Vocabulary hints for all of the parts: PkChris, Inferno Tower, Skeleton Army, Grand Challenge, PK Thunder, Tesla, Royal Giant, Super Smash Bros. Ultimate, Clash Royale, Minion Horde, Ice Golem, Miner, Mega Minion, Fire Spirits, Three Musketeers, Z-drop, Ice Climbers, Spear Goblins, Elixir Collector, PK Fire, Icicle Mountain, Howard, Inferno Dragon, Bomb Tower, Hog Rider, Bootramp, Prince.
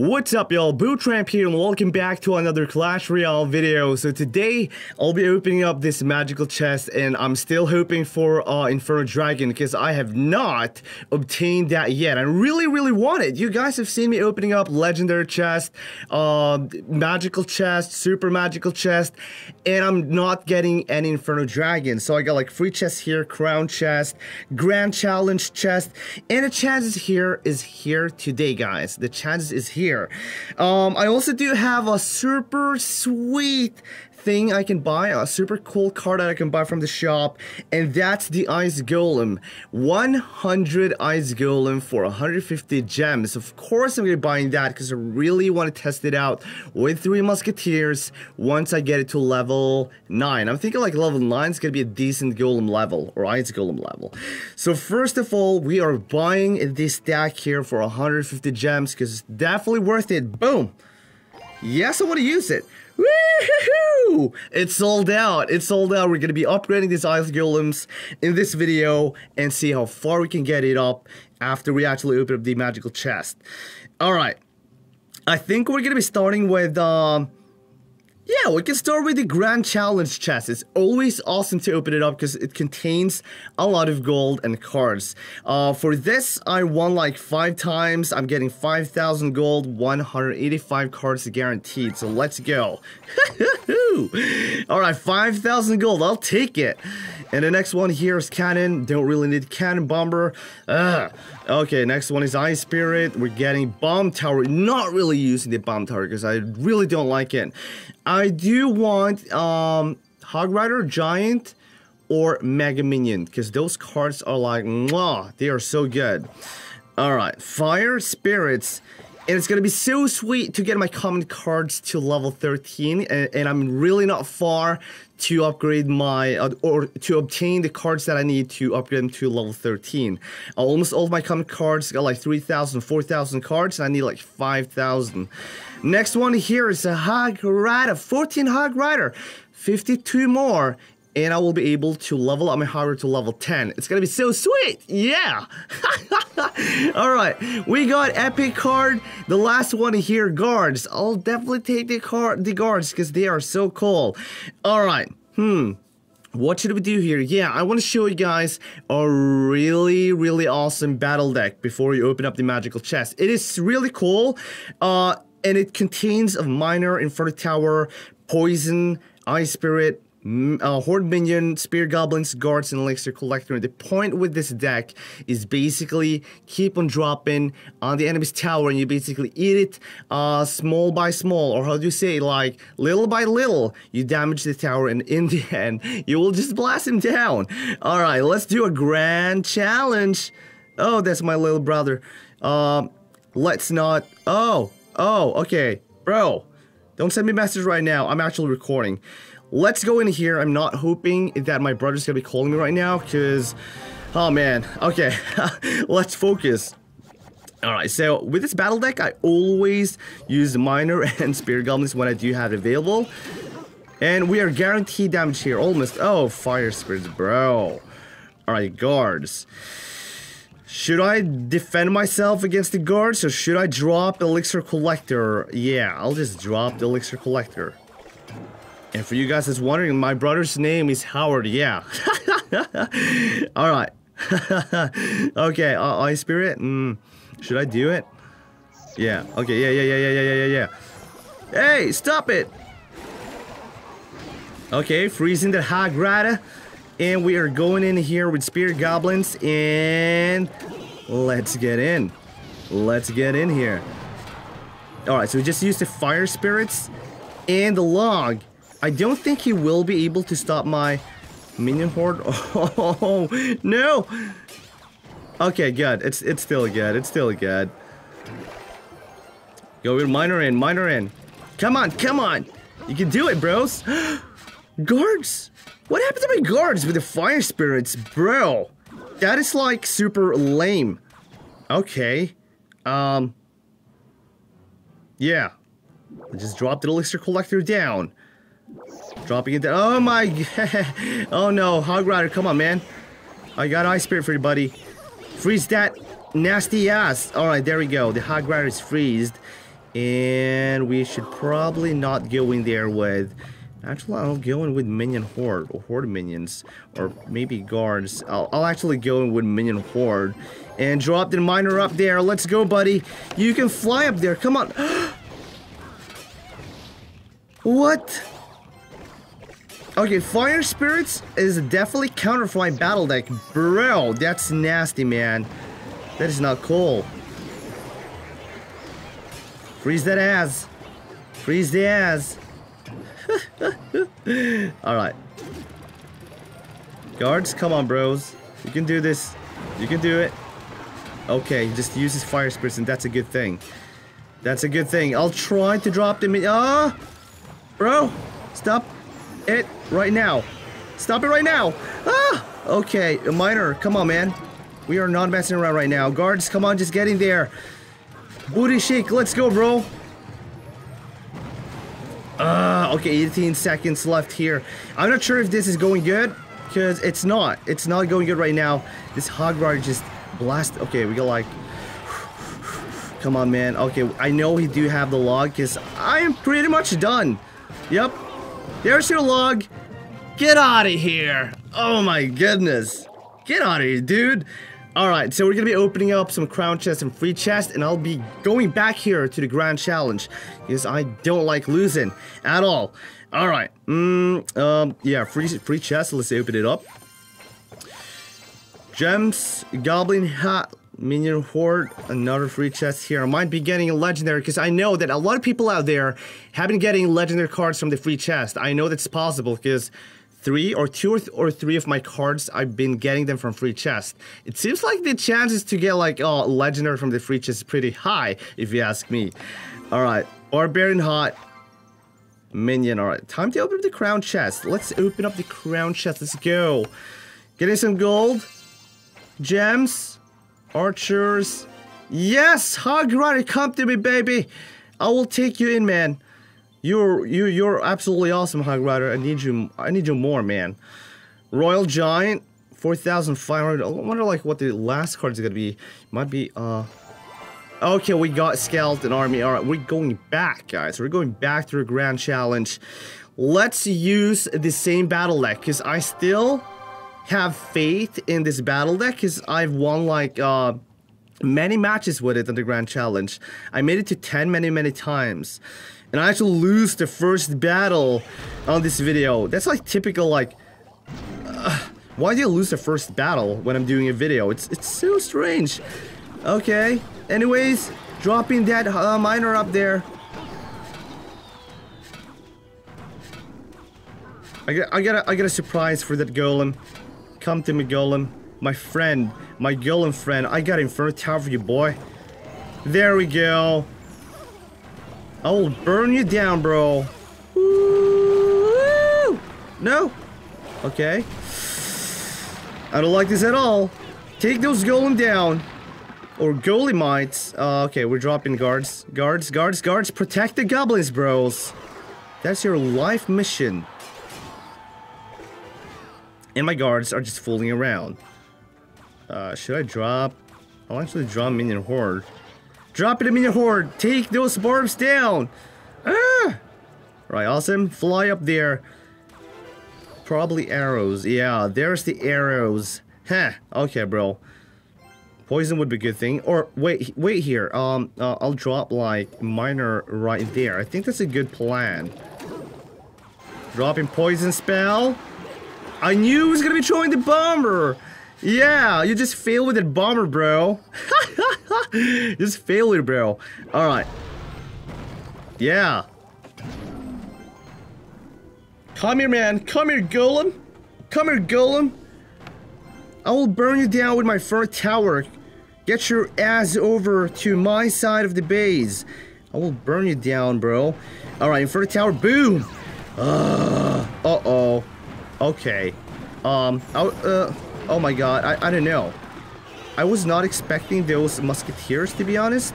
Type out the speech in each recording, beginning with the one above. What's up, y'all? Bootramp here, and welcome back to another Clash Royale video. So today I'll be opening up this magical chest, and I'm still hoping for Inferno Dragon because I have not obtained that yet. I really want it. You guys have seen me opening up legendary chest, magical chest, super magical chest, and I'm not getting any Inferno Dragon. So I got like free chests here, crown chest, Grand Challenge chest, and the chances here is here today, guys. The chances is here. I also do have a super sweet thing I can buy, a super cool card that I can buy from the shop, and that's the Ice Golem. 100 Ice Golem for 150 gems. Of course I'm gonna be buying that because I really want to test it out with Three Musketeers once I get it to level 9. I'm thinking like level 9 is gonna be a decent Golem level, or Ice Golem level. So first of all, we are buying this stack here for 150 gems because it's definitely worth it. Boom! Yes, I want to use it. Woohoo! It's sold out. It's sold out. We're gonna be upgrading these Ice Golems in this video and see how far we can get it up after we actually open up the magical chest. All right. I think we're gonna be starting with yeah, we can start with the Grand Challenge chest. It's always awesome to open it up because it contains a lot of gold and cards. For this, I won like 5 times. I'm getting 5,000 gold, 185 cards guaranteed. So let's go. Alright, 5,000 gold. I'll take it. And the next one here is Cannon. Don't really need Cannon Bomber. Okay, next one is Ice Spirit. We're getting Bomb Tower. Not really using the Bomb Tower because I really don't like it. I do want Hog Rider, Giant, or Mega Minion, because those cards are like, mwah, they are so good. Alright, Fire Spirits, and it's gonna be so sweet to get my common cards to level 13, and I'm really not far to upgrade my, or to obtain the cards that I need to upgrade them to level 13. Almost all of my common cards got like 3,000, 4,000 cards, and I need like 5,000. Next one here is a Hog Rider, 14 Hog Rider, 52 more, and I will be able to level up my Howard to level 10. It's gonna be so sweet, yeah! Alright, we got epic card, the last one here, guards. I'll definitely take the guards because they are so cool. Alright, what should we do here? Yeah, I want to show you guys a really awesome battle deck before you open up the magical chest. It is really cool, and it contains of Miner, Inferno Tower, Poison, Ice Spirit, Horde Minion, Spear Goblins, Guards, and Elixir Collector. And the point with this deck is basically keep on dropping on the enemy's tower, and you basically eat it small by small, or how do you say, like little by little, you damage the tower, and in the end, you will just blast him down. Alright, let's do a Grand Challenge. Oh, that's my little brother. Let's not... Oh, okay. Bro, don't send me a message right now. I'm actually recording. Let's go in here. I'm not hoping that my brother's gonna be calling me right now, because... oh, man. Okay. Let's focus. Alright, so with this battle deck, I always use Miner and Spear Goblins when I do have it available. And we are guaranteed damage here. Almost. Oh, Fire Spirits, bro. Alright, guards. Should I defend myself against the guards, or should I drop Elixir Collector? Yeah, I'll just drop the Elixir Collector. And for you guys that's wondering, my brother's name is Howard, yeah. Alright. Okay, Ice Spirit, should I do it? Yeah, okay, yeah. Hey, stop it! Okay, freezing the Hog Rider. And we are going in here with Spear Goblins, and let's get in. Let's get in here. Alright, so we just used the Fire Spirits and the Log. I don't think he will be able to stop my Minion Horde. Oh, no! Okay, good. It's still good. It's still good. Go with Miner in. Miner in. Come on, come on! You can do it, bros! Guards! What happened to my guards with the Fire Spirits, bro? That is like super lame. Okay. Yeah. I just dropped the Elixir Collector down. Dropping it down. Oh my god. Oh no, Hog Rider, come on, man. I got Ice Spirit for you, buddy. Freeze that nasty ass. Alright, there we go. The Hog Rider is freezed. And we should probably not go in there with... Actually, I'll go in with Minion Horde or Horde Minions or maybe Guards. I'll actually go in with Minion Horde and drop the Miner up there. Let's go, buddy. You can fly up there. Come on. What? Okay, Fire Spirits is definitely Counterfly Battle Deck. Bro, that's nasty, man. That is not cool. Freeze that ass. Freeze the ass. Alright. Guards, come on, bros. You can do this. You can do it. Okay, just use his Fire Spirits, and that's a good thing. That's a good thing. I'll try to drop them in. Ah! Bro! Stop it right now. Stop it right now! Ah! Okay, Miner, come on, man. We are not messing around right now. Guards, come on, just get in there. Booty shake, let's go, bro. Okay, 18 seconds left here. I'm not sure if this is going good, because it's not. It's not going good right now. This Hog Rider just blast. Okay, we got like... Come on, man. Okay, I know we do have the log, because I am pretty much done. Yep. There's your log. Get out of here. Oh my goodness. Get out of here, dude. Alright, so we're going to be opening up some crown chests and free chests, and I'll be going back here to the Grand Challenge, because I don't like losing at all. Alright, yeah, free chest, let's open it up. Gems, Goblin Hat, Minion Horde, another free chest here. I might be getting a legendary, because I know that a lot of people out there have been getting legendary cards from the free chest. I know that's possible, because... two or three of my cards, I've been getting them from free chest. It seems like the chances to get like legendary from the free chest is pretty high, if you ask me. Alright, Barbarian Hot Minion. Alright, time to open up the crown chest. Let's open up the crown chest. Let's go. Getting some gold, gems, archers. Yes, Hog Rider, come to me, baby. I will take you in, man. You're absolutely awesome, Hog Rider. I need you more, man. Royal Giant, 4,500. I wonder like what the last card is gonna be. Might be okay, we got Skeleton Army. Alright, we're going back, guys. We're going back to the Grand Challenge. Let's use the same battle deck, because I still have faith in this battle deck, because I've won like many matches with it on the Grand Challenge. I made it to 10 many times. And I actually lose the first battle on this video. That's like typical, like... why do you lose the first battle when I'm doing a video? It's so strange. Okay. Anyways, dropping that miner up there. I got a surprise for that golem. Come to me, golem. My friend. My golem friend. I got Inferno Tower for you, boy. There we go. I will burn you down, bro. Woo! No. Okay. I don't like this at all. Take those golem down. Or golemites. Okay, we're dropping guards. Guards. Protect the goblins, bros. That's your life mission. And my guards are just fooling around. Should I drop? I'll actually drop Minion Horde. Drop it in Minion Horde. Take those barbs down. Ah! Right, awesome. Fly up there. Probably arrows. Yeah, there's the arrows. Huh. Okay, bro. Poison would be a good thing. Or wait here. I'll drop like Miner right there. I think that's a good plan. Dropping poison spell. I knew he was gonna be throwing the bomber. Yeah, you just fail with that bomber, bro. Just fail it, bro. Alright. Yeah. Come here, man. Come here, golem. Come here, golem. I will burn you down with my first tower. Get your ass over to my side of the base. I will burn you down, bro. Alright, in front of tower. Boom. Uh-oh. Okay. Oh my god. I don't know. I was not expecting those musketeers, to be honest.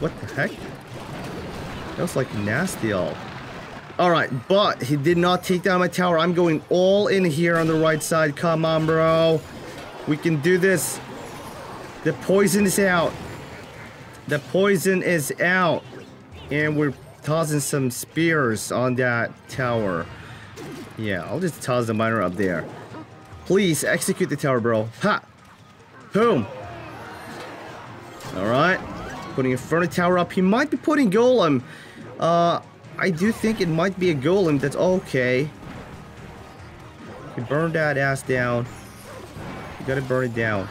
What the heck? That was like nasty all. Alright, but he did not take down my tower. I'm going all in here on the right side. Come on, bro. We can do this. The poison is out. The poison is out, and we're tossing some spears on that tower. Yeah, I'll just toss the miner up there. Please execute the tower, bro. Ha! Boom! Alright. Putting Inferno Tower up. He might be putting Golem. I do think it might be a Golem. That's okay. You burn that ass down. You gotta burn it down.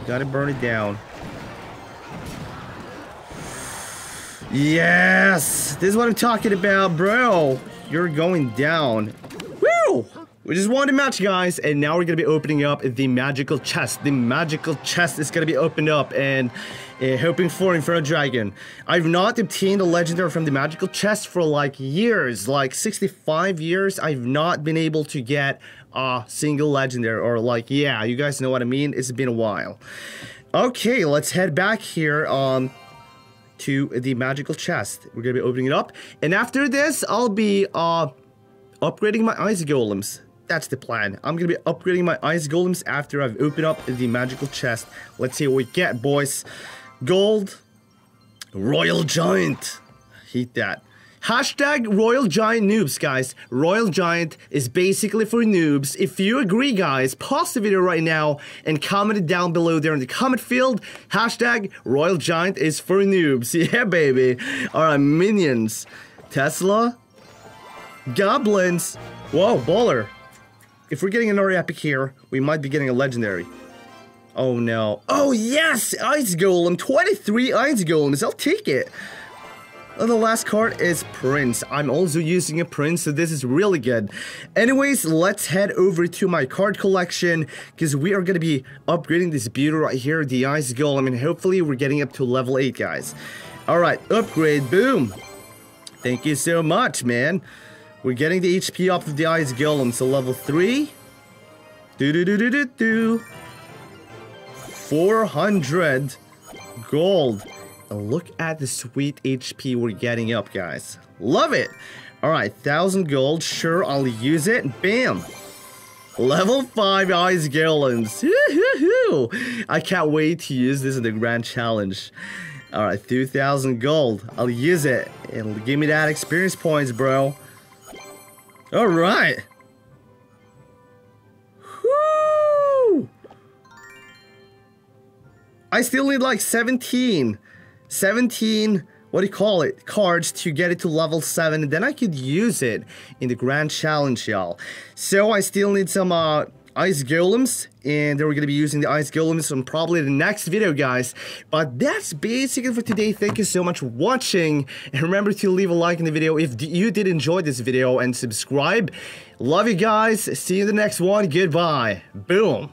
You gotta burn it down. Yes! This is what I'm talking about, bro. You're going down. Woo! We just won the match, guys, and now we're gonna be opening up the magical chest. The magical chest is gonna be opened up, and hoping for Inferno Dragon. I've not obtained a legendary from the magical chest for like years, like 65 years. I've not been able to get a single legendary, or like, yeah, you guys know what I mean. It's been a while. Okay, let's head back here. To the magical chest. We're gonna be opening it up, and after this I'll be upgrading my ice golems. That's the plan. I'm gonna be upgrading my ice golems after I've opened up the magical chest. Let's see what we get, boys. Gold, Royal Giant. Hate that. Hashtag Royal Giant noobs, guys. Royal Giant is basically for noobs. If you agree, guys, pause the video right now and comment it down below there in the comment field. Hashtag Royal Giant is for noobs. Yeah, baby. Alright, minions. Tesla. Goblins. Whoa, baller. If we're getting another epic here, we might be getting a legendary. Oh, no. Oh, yes! Ice Golem. 23 Ice Golems. I'll take it. The last card is Prince. I'm also using a Prince, so this is really good. Anyways, let's head over to my card collection, because we are going to be upgrading this beauty right here, the Ice Golem, and hopefully we're getting up to level 8, guys. Alright, upgrade, boom! Thank you so much, man. We're getting the HP up of the Ice Golem, so level 3. 400 gold. And look at the sweet HP we're getting up, guys. Love it! Alright, 1,000 gold. Sure, I'll use it. Bam! Level 5 Ice Golems. Woo-hoo-hoo! I can't wait to use this in the Grand Challenge. Alright, 2,000 gold. I'll use it. It'll give me that experience points, bro. Alright! Woo! I still need like 17, what do you call it, cards to get it to level 7, and then I could use it in the Grand Challenge, y'all. So I still need some Ice Golems, and then we're gonna be using the Ice Golems on probably the next video, guys. But that's basically for today. Thank you so much for watching, and remember to leave a like in the video if you did enjoy this video, and subscribe. Love you guys, see you in the next one, goodbye, boom.